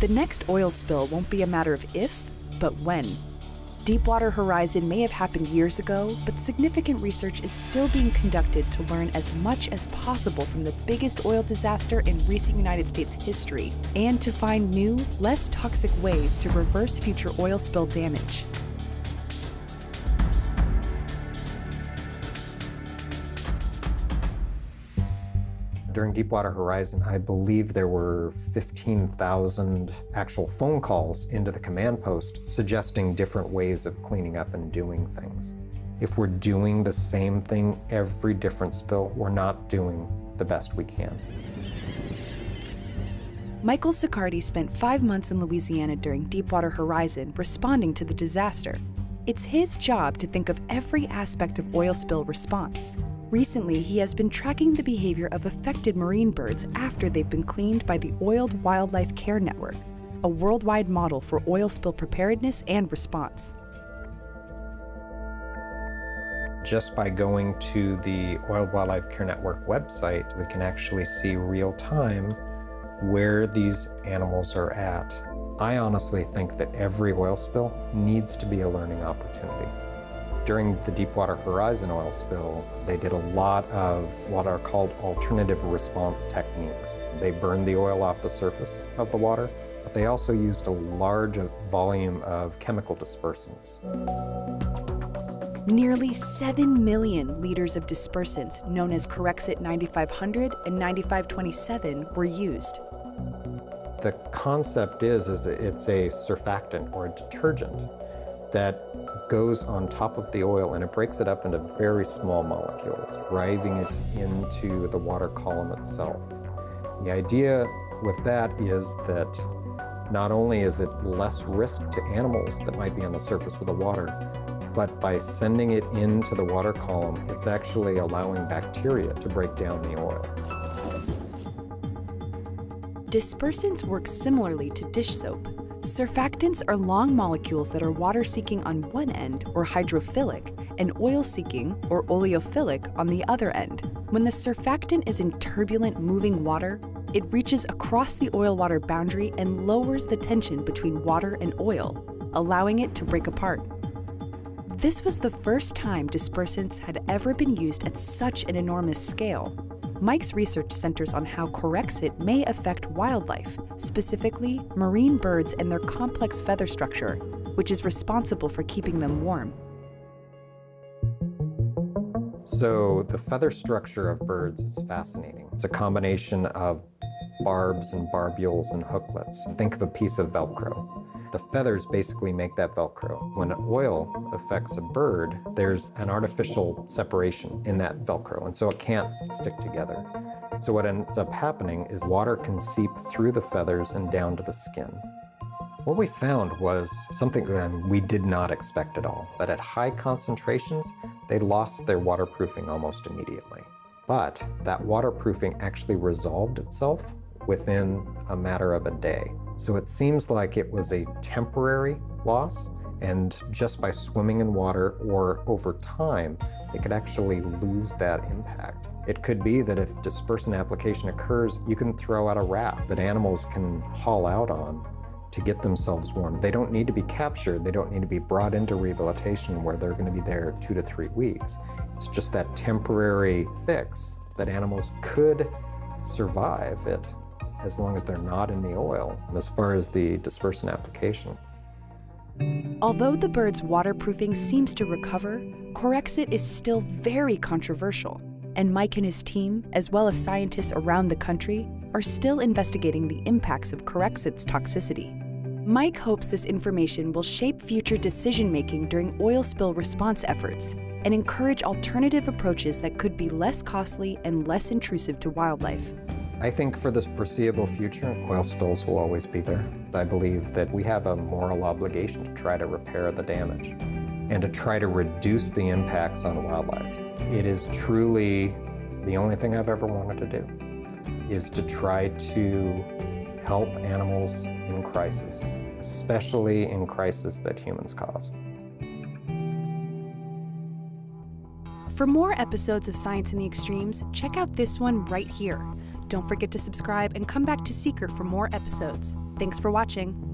The next oil spill won't be a matter of if, but when. Deepwater Horizon may have happened years ago, but significant research is still being conducted to learn as much as possible from the biggest oil disaster in recent United States history, and to find new, less toxic ways to reverse future oil spill damage. During Deepwater Horizon, I believe there were 15,000 actual phone calls into the command post suggesting different ways of cleaning up and doing things. If we're doing the same thing every different spill, we're not doing the best we can. Michael Ziccardi spent 5 months in Louisiana during Deepwater Horizon responding to the disaster. It's his job to think of every aspect of oil spill response. Recently, he has been tracking the behavior of affected marine birds after they've been cleaned by the Oiled Wildlife Care Network, a worldwide model for oil spill preparedness and response. Just by going to the Oiled Wildlife Care Network website, we can actually see real time where these animals are at. I honestly think that every oil spill needs to be a learning opportunity. During the Deepwater Horizon oil spill, they did a lot of what are called alternative response techniques. They burned the oil off the surface of the water, but they also used a large volume of chemical dispersants. Nearly 7 million liters of dispersants, known as Corexit 9500 and 9527, were used. The concept is it's a surfactant or a detergent that goes on top of the oil and it breaks it up into very small molecules, driving it into the water column itself. The idea with that is that not only is it less risk to animals that might be on the surface of the water, but by sending it into the water column, it's actually allowing bacteria to break down the oil. Dispersants work similarly to dish soap. Surfactants are long molecules that are water-seeking on one end, or hydrophilic, and oil-seeking, or oleophilic, on the other end. When the surfactant is in turbulent, moving water, it reaches across the oil-water boundary and lowers the tension between water and oil, allowing it to break apart. This was the first time dispersants had ever been used at such an enormous scale. Mike's research centers on how Corexit may affect wildlife, specifically marine birds and their complex feather structure, which is responsible for keeping them warm. So the feather structure of birds is fascinating. It's a combination of barbs and barbules and hooklets. Think of a piece of Velcro. The feathers basically make that Velcro. When oil affects a bird, there's an artificial separation in that Velcro, and so it can't stick together. So what ends up happening is water can seep through the feathers and down to the skin. What we found was something we did not expect at all, that at high concentrations, they lost their waterproofing almost immediately. But that waterproofing actually resolved itself within a matter of a day. So it seems like it was a temporary loss, and just by swimming in water or over time, they could actually lose that impact. It could be that if dispersant application occurs, you can throw out a raft that animals can haul out on to get themselves warm. They don't need to be captured. They don't need to be brought into rehabilitation where they're going to be there 2 to 3 weeks. It's just that temporary fix that animals could survive it, as long as they're not in the oil, as far as the dispersant application. Although the bird's waterproofing seems to recover, Corexit is still very controversial, and Mike and his team, as well as scientists around the country, are still investigating the impacts of Corexit's toxicity. Mike hopes this information will shape future decision-making during oil spill response efforts and encourage alternative approaches that could be less costly and less intrusive to wildlife. I think for the foreseeable future, oil spills will always be there. I believe that we have a moral obligation to try to repair the damage and to try to reduce the impacts on wildlife. It is truly the only thing I've ever wanted to do, is to try to help animals in crisis, especially in crisis that humans cause. For more episodes of Science in the Extremes, check out this one right here. Don't forget to subscribe and come back to Seeker for more episodes. Thanks for watching.